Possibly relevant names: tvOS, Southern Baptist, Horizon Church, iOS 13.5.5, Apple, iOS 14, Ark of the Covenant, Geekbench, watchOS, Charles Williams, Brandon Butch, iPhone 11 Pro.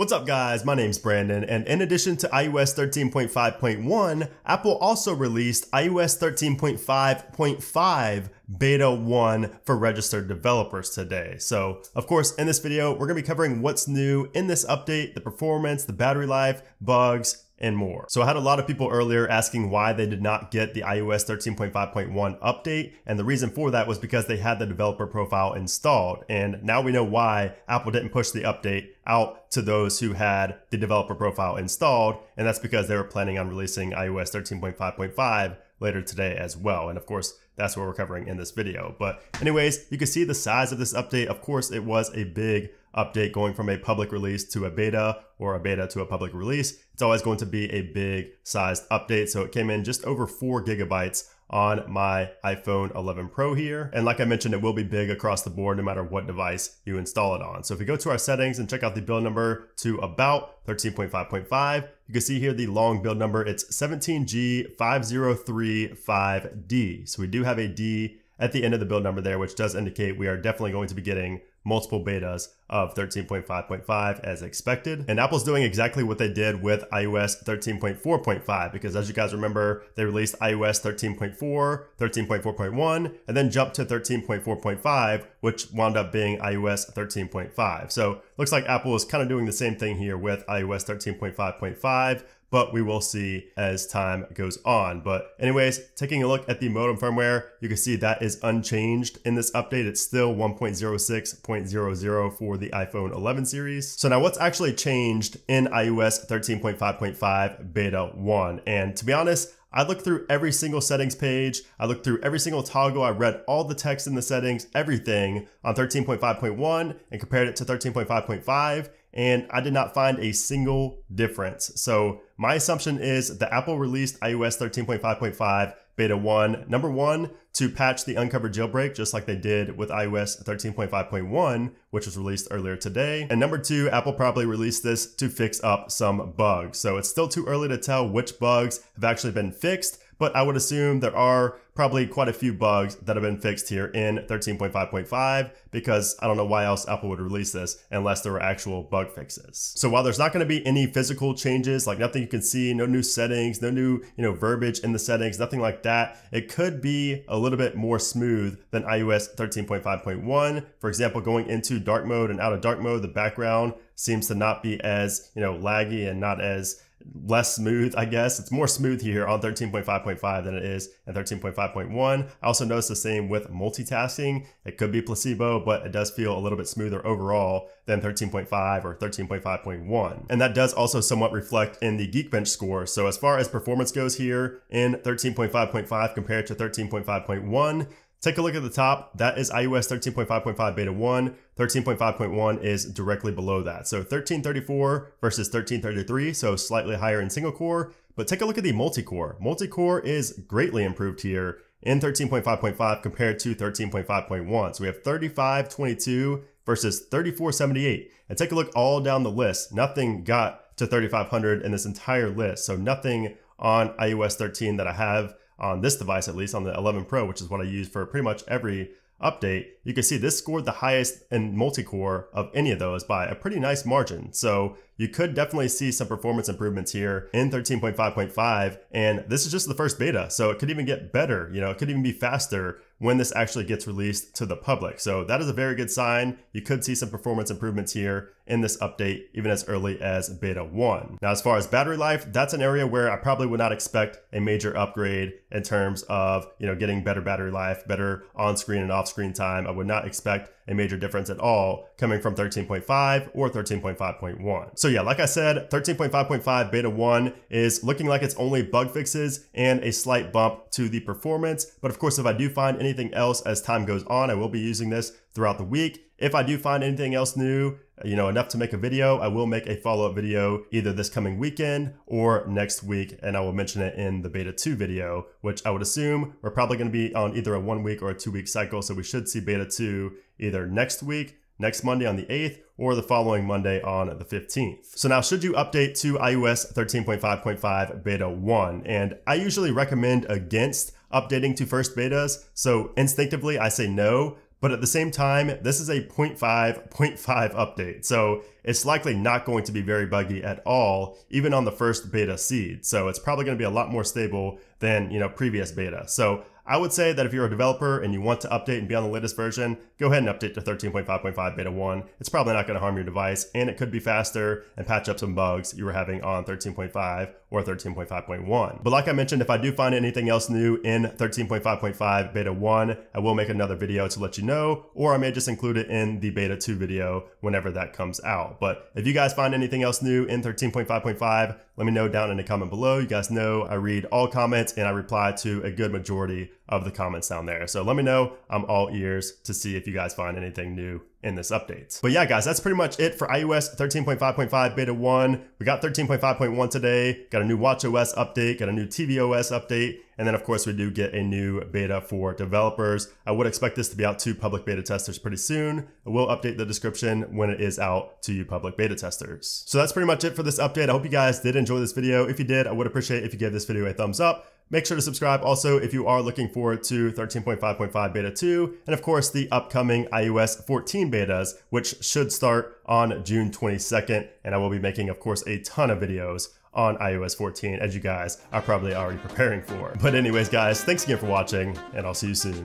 What's up guys, my name's Brandon, and in addition to iOS 13.5.1, Apple also released iOS 13.5.5 Beta 1 for registered developers today. So of course, in this video, we're gonna be covering what's new in this update, the performance, the battery life, bugs, and more. So I had a lot of people earlier asking why they did not get the iOS 13.5.1 update. And the reason for that was because they had the developer profile installed. And now we know why Apple didn't push the update out to those who had the developer profile installed. And that's because they were planning on releasing iOS 13.5.5 later today as well. And of course, that's what we're covering in this video. But anyways, you can see the size of this update. Of course, it was a big update going from a public release to a beta or a beta to a public release. It's always going to be a big sized update. So it came in just over 4 gigabytes on my iPhone 11 Pro here. And like I mentioned, it will be big across the board no matter what device you install it on. So if you go to our settings and check out the build number to about 13.5.5, you can see here the long build number, it's 17G50355D. So we do have a D at the end of the build number there, which does indicate we are definitely going to be getting multiple betas of 13.5.5 as expected. And Apple's doing exactly what they did with iOS 13.4.5, because as you guys remember, they released iOS 13.4, 13.4.1, and then jumped to 13.4.5, which wound up being iOS 13.5. So looks like Apple is kind of doing the same thing here with iOS 13.5.5, but we will see as time goes on. But anyways, taking a look at the modem firmware, you can see that is unchanged in this update. It's still 1.06.00 for the iPhone 11 series. So now what's actually changed in iOS 13.5.5 beta 1? And to be honest, I looked through every single settings page. I looked through every single toggle. I read all the text in the settings, everything on 13.5.1 and compared it to 13.5.5. And I did not find a single difference. So my assumption is that Apple released iOS 13.5.5 beta 1, number one, to patch the uncovered jailbreak, just like they did with iOS 13.5.1, which was released earlier today. And number two, Apple probably released this to fix up some bugs. So it's still too early to tell which bugs have actually been fixed, but I would assume there are probably quite a few bugs that have been fixed here in 13.5.5, because I don't know why else Apple would release this unless there were actual bug fixes. So while there's not going to be any physical changes, like nothing you can see, no new settings, no new verbiage in the settings, nothing like that, it could be a little bit more smooth than iOS 13.5.1. For example, going into dark mode and out of dark mode, the background seems to not be as laggy and not as less smooth, I guess. It's more smooth here on 13.5.5 than it is in 13.5.1. I also noticed the same with multitasking. It could be placebo, but it does feel a little bit smoother overall than 13.5 or 13.5.1. And that does also somewhat reflect in the Geekbench score. So as far as performance goes here in 13.5.5 compared to 13.5.1, take a look at the top. That is iOS 13.5.5 beta 1. 13.5.1 is directly below that. So 1334 versus 1333, so slightly higher in single core. But take a look at the multi-core. Multi-core is greatly improved here in 13.5.5 compared to 13.5.1. So we have 3522 versus 3478. And take a look all down the list. Nothing got to 3500 in this entire list. So nothing on iOS 13 that I have on this device, at least on the 11 Pro, which is what I use for pretty much every update, you can see this scored the highest in multi-core of any of those by a pretty nice margin. So you could definitely see some performance improvements here in 13.5.5. And this is just the first beta. So it could even get better. It could even be faster when this actually gets released to the public. So that is a very good sign. You could see some performance improvements here in this update, even as early as beta 1. Now, as far as battery life, that's an area where I probably would not expect a major upgrade in terms of, getting better battery life, better on-screen and off-screen time. I would not expect a major difference at all coming from 13.5 or 13.5.1. So yeah, like I said, 13.5.5 beta 1 is looking like it's only bug fixes and a slight bump to the performance. But of course, if I do find anything else as time goes on, I will be using this throughout the week. If I do find anything else new, enough to make a video, I will make a follow-up video either this coming weekend or next week, and I will mention it in the beta 2 video, which I would assume we're probably going to be on either a 1 week or a 2 week cycle. So we should see beta 2 either next week, next Monday on the 8th, or the following Monday on the 15th. So now, should you update to iOS 13.5.5 beta 1? And I usually recommend against updating to first betas. So instinctively, I say no. But at the same time, this is a 0.5.5 update, so it's likely not going to be very buggy at all, even on the first beta seed. So it's probably going to be a lot more stable than, previous beta. So I would say that if you're a developer and you want to update and be on the latest version, go ahead and update to 13.5.5 beta 1. It's probably not going to harm your device, and it could be faster and patch up some bugs you were having on 13.5 or 13.5.1. But like I mentioned, if I do find anything else new in 13.5.5 beta 1, I will make another video to let you know, or I may just include it in the beta 2 video whenever that comes out. But if you guys find anything else new in 13.5.5, let me know down in the comment below. You guys know I read all comments and I reply to a good majority of the comments down there. So let me know. I'm all ears to see if you guys find anything new in this update. But yeah, guys, that's pretty much it for iOS 13.5.5 beta 1. We got 13.5.1 today, got a new watchOS update, got a new tvOS update, and then of course we do get a new beta for developers. I would expect this to be out to public beta testers pretty soon. I will update the description when it is out to you public beta testers. So that's pretty much it for this update. I hope you guys did enjoy this video. If you did, I would appreciate if you gave this video a thumbs up. Make sure to subscribe also if you are looking forward to 13.5.5 beta 2, and of course the upcoming iOS 14 betas, which should start on June 22nd. And I will be making, of course, a ton of videos on iOS 14, as you guys are probably already preparing for. But anyways, guys, thanks again for watching, and I'll see you soon.